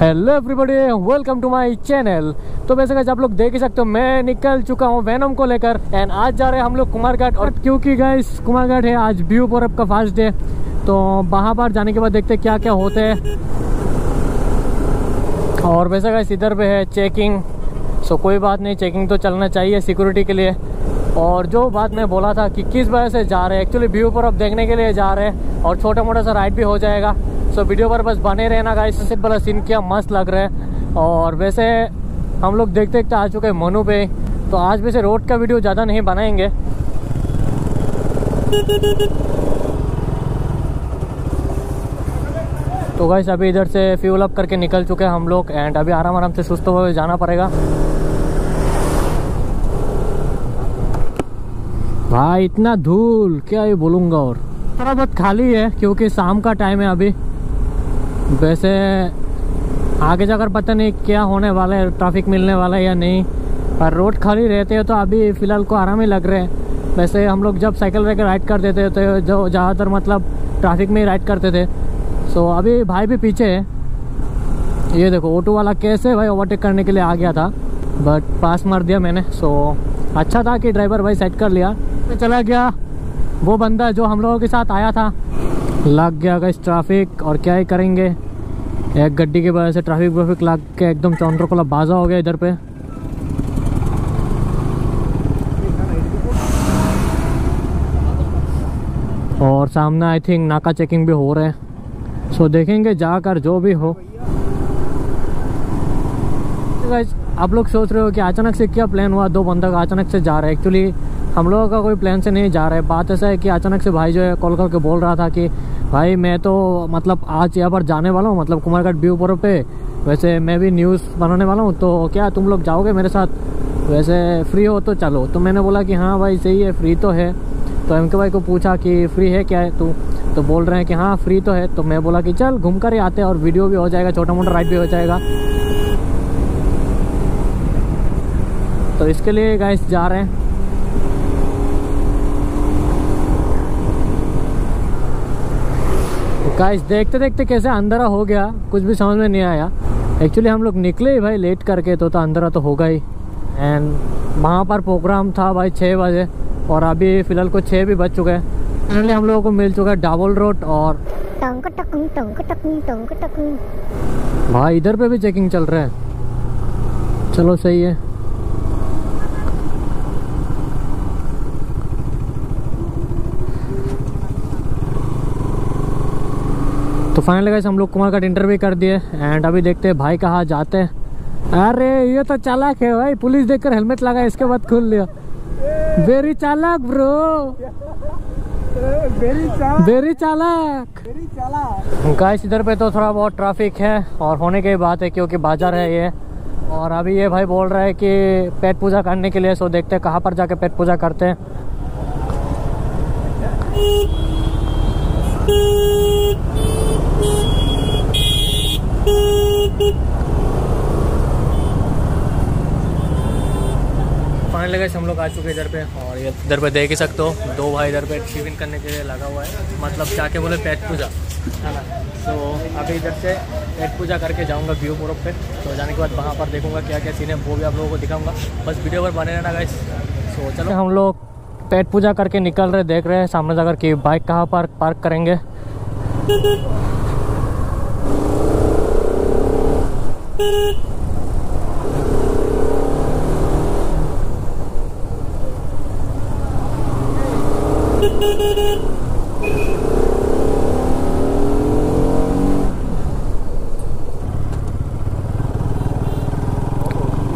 Hello everybody, welcome to my channel. तो वैसे guys आप लोग देख ही सकते हो मैं निकल चुका हूँ वैनम को लेकर एंड आज जा रहे हैं हम लोग कुमारघाट। और क्योंकि गाइस कुमारघाट है आज ब्यू परब का फास्ट डे, तो वहाँ पर जाने के बाद देखते हैं क्या क्या होते हैं। और वैसे गाइस इधर पे है चेकिंग, सो कोई बात नहीं, चेकिंग तो चलना चाहिए सिक्योरिटी के लिए। और जो बात मैं बोला था कि किस वजह से जा रहे हैं, एक्चुअली ब्यू परब देखने के लिए जा रहे हैं और छोटा मोटा सा राइड भी हो जाएगा। तो वीडियो पर बस बने रहना गाइस, इससे बड़ा सीन क्या मस्त लग रहा है। और वैसे हम लोग देखते देखते आ चुके हैं मनु पे, तो आज वैसे रोड का वीडियो ज़्यादा नहीं बनाएंगे। तो गाइस अभी इधर से फ्यूल अप करके निकल चुके हैं हम लोग एंड अभी आराम आराम से सुस्त हुए जाना पड़ेगा। भाई इतना धूल क्या ये बोलूँगा। और थोड़ा बहुत खाली है क्योंकि शाम का टाइम है अभी। वैसे आगे जाकर पता नहीं क्या होने वाला है, ट्रैफिक मिलने वाला है या नहीं, पर रोड खाली रहते हैं तो अभी फ़िलहाल को आराम ही लग रहे हैं। वैसे हम लोग जब साइकिल लेकर राइड करते थे तो जो ज़्यादातर मतलब ट्रैफिक में ही राइड करते थे। सो अभी भाई भी पीछे है, ये देखो ऑटो वाला कैसे भाई ओवरटेक करने के लिए आ गया था बट पास मार दिया मैंने। सो अच्छा था कि ड्राइवर भाई साइड कर लिया। चला गया वो बंदा जो हम लोगों के साथ आया था, लग गया गाइस ट्रैफिक। और क्या ही करेंगे, एक गड्डी की वजह से ट्रैफिक लग के एकदम चौंतर को बाजा हो गया इधर पे। और सामने आई थिंक नाका चेकिंग भी हो रहे हैं, सो देखेंगे जाकर जो भी हो। गाइस आप लोग सोच रहे हो कि अचानक से क्या प्लान हुआ, दो बंदा अचानक से जा रहे हैं। एक्चुअली हम लोगों का कोई प्लान से नहीं जा रहा है। बात ऐसा है कि अचानक से भाई जो है कॉल करके बोल रहा था कि भाई मैं तो मतलब आज यहाँ पर जाने वाला हूँ, मतलब कुमारघाट ब्यू परब पे, वैसे मैं भी न्यूज़ बनाने वाला हूँ, तो क्या तुम लोग जाओगे मेरे साथ, वैसे फ्री हो तो चलो। तो मैंने बोला कि हाँ भाई सही है, फ्री तो है। तो एम के भाई को पूछा कि फ्री है क्या है तू, तो बोल रहे हैं कि हाँ फ्री तो है। तो मैं बोला कि चल घूम कर ही आते हैं और वीडियो भी हो जाएगा, छोटा मोटा राइड भी हो जाएगा। तो इसके लिए गाइस जा रहे हैं। गाइस देखते देखते कैसे अंधेरा हो गया, कुछ भी समझ में नहीं आया। एक्चुअली हम लोग निकले ही भाई लेट करके, तो अंधेरा तो होगा ही। एंड वहाँ पर प्रोग्राम था भाई 6 बजे और अभी फ़िलहाल को 6 भी बज चुके हैं। फाइनली हम लोगों को मिल चुका है डबल रोड। और भाई इधर पे भी चेकिंग चल रहा है, चलो सही है। तो फाइनली गाइस हम लोग कुमारघाट इंटरव्यू कर दिए एंड अभी देखते हैं भाई कहाँ जाते हैं। अरे ये तो चालाक है भाई, पुलिस देखकर हेलमेट लगाया, इसके बाद खोल लिया। वेरी चालाक ब्रो, वेरी चालाक। गाइस इधर पे तो थोड़ा बहुत ट्रैफिक है और होने की बात है क्योंकि बाजार है ये। और अभी ये भाई बोल रहा है कि पेट पूजा करने के लिए, सो देखते हैं कहाँ पर जाके पेट पूजा करते हैं। फाइनली गाइस हम लोग आ चुके इधर पे और ये इधर पे देख ही सकते हो, दो भाई इधर पे टिफिन करने के लिए लगा हुआ है, मतलब जाके बोले पेट पूजा है ना। तो अभी इधर से पेट पूजा करके जाऊंगा ब्यू परब पे, तो जाने के बाद वहाँ पर देखूंगा क्या क्या सीन है, वो भी आप लोगों को दिखाऊंगा। बस वीडियो पर बने रहना गाइस। सो चलो हम लोग पेट पूजा करके निकल रहे, देख रहे हैं सामने जाकर कि बाइक कहाँ पर पार्क करेंगे।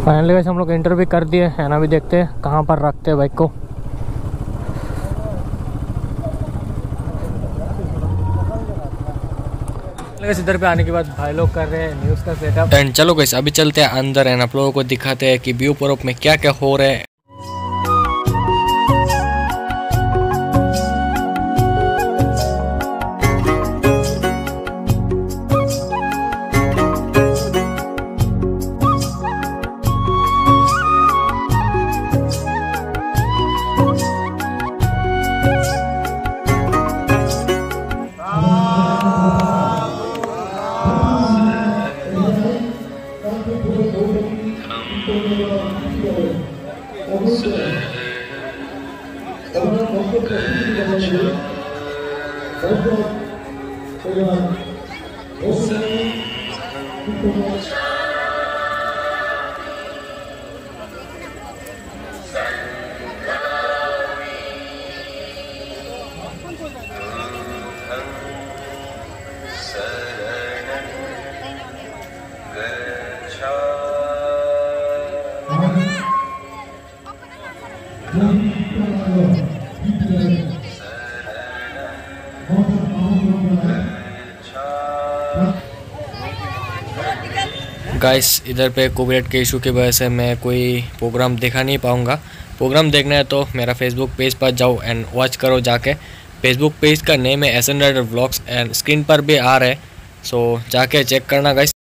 फाइनली गाइस हम लोग इंटरव्यू कर दिए है ना, अभी देखते हैं कहाँ पर रखते हैं बाइक को। इधर पे आने के बाद भाई लोग कर रहे हैं न्यूज़ का सेटअप एंड चलो गाइस अभी चलते हैं अंदर एंड आप लोगों को दिखाते हैं कि ब्यू परब में क्या क्या हो रहा है। गाइस इधर पे कॉपीराइट के इशू की वजह से मैं कोई प्रोग्राम दिखा नहीं पाऊँगा। प्रोग्राम देखना है तो मेरा फेसबुक पेज पर जाओ एंड वॉच करो जाके। फेसबुक पेज का नेम है SN Rider vlogs and screen पर भी आ रहे, सो जाके चेक करना गाइस।